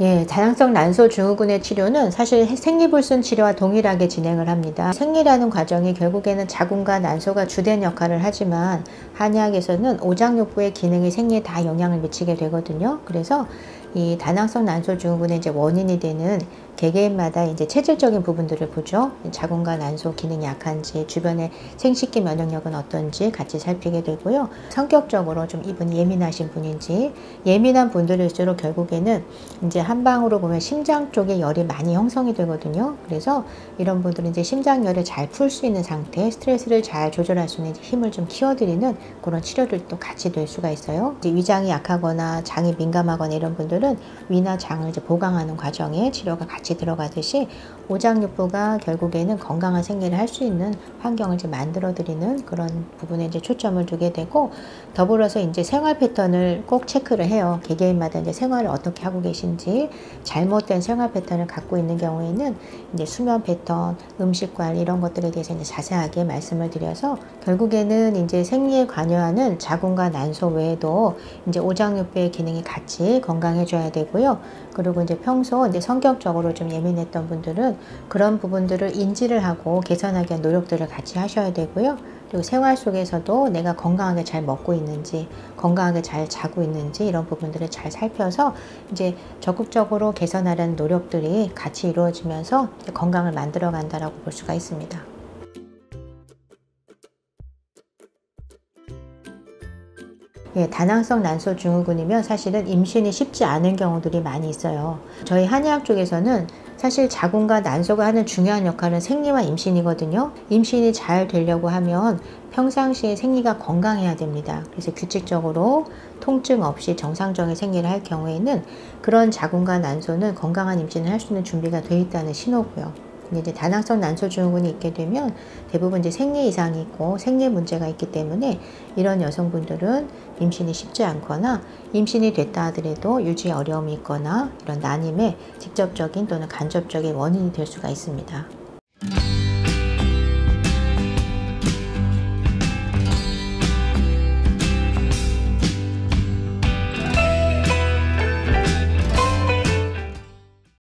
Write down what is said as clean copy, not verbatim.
예, 다양성 난소 증후군의 치료는 사실 생리불순 치료와 동일하게 진행을 합니다. 생리라는 과정이 결국에는 자궁과 난소가 주된 역할을 하지만 한의학에서는 오장육부의 기능이 생리에 다 영향을 미치게 되거든요. 그래서 이 다양성 난소 증후군의 이제 원인이 되는 개개인마다 이제 체질적인 부분들을 보죠. 자궁과 난소 기능이 약한지, 주변의 생식기 면역력은 어떤지 같이 살피게 되고요. 성격적으로 좀 이분이 예민하신 분인지, 예민한 분들일수록 결국에는 이제 한방으로 보면 심장 쪽에 열이 많이 형성이 되거든요. 그래서 이런 분들은 이제 심장열을 잘 풀 수 있는 상태, 스트레스를 잘 조절할 수 있는 힘을 좀 키워드리는 그런 치료들도 같이 될 수가 있어요. 이제 위장이 약하거나 장이 민감하거나 이런 분들은 위나 장을 이제 보강하는 과정에 치료가 같이 들어가듯이 오장육부가 결국에는 건강한 생리를 할 수 있는 환경을 이제 만들어드리는 그런 부분에 이제 초점을 두게 되고, 더불어서 이제 생활 패턴을 꼭 체크를 해요. 개개인마다 이제 생활을 어떻게 하고 계신지, 잘못된 생활 패턴을 갖고 있는 경우에는 이제 수면 패턴, 음식 관리 이런 것들에 대해서 이제 자세하게 말씀을 드려서 결국에는 이제 생리에 관여하는 자궁과 난소 외에도 이제 오장육부의 기능이 같이 건강해져 해야 되고요. 그리고 이제 평소 이제 성격적으로 좀 예민했던 분들은 그런 부분들을 인지를 하고 개선하기 위한 노력들을 같이 하셔야 되고요. 그리고 생활 속에서도 내가 건강하게 잘 먹고 있는지, 건강하게 잘 자고 있는지 이런 부분들을 잘 살펴서 이제 적극적으로 개선하려는 노력들이 같이 이루어지면서 건강을 만들어 간다라고 볼 수가 있습니다. 예, 다낭성 난소 증후군이면 사실은 임신이 쉽지 않은 경우들이 많이 있어요. 저희 한의학 쪽에서는 사실 자궁과 난소가 하는 중요한 역할은 생리와 임신이거든요. 임신이 잘 되려고 하면 평상시에 생리가 건강해야 됩니다. 그래서 규칙적으로 통증 없이 정상적인 생리를 할 경우에는 그런 자궁과 난소는 건강한 임신을 할 수 있는 준비가 돼 있다는 신호고요. 이제 다낭성 난소 증후군이 있게 되면 대부분 이제 생리 이상이 있고 생리 문제가 있기 때문에 이런 여성분들은 임신이 쉽지 않거나 임신이 됐다 하더라도 유지에 어려움이 있거나 이런 난임의 직접적인 또는 간접적인 원인이 될 수가 있습니다.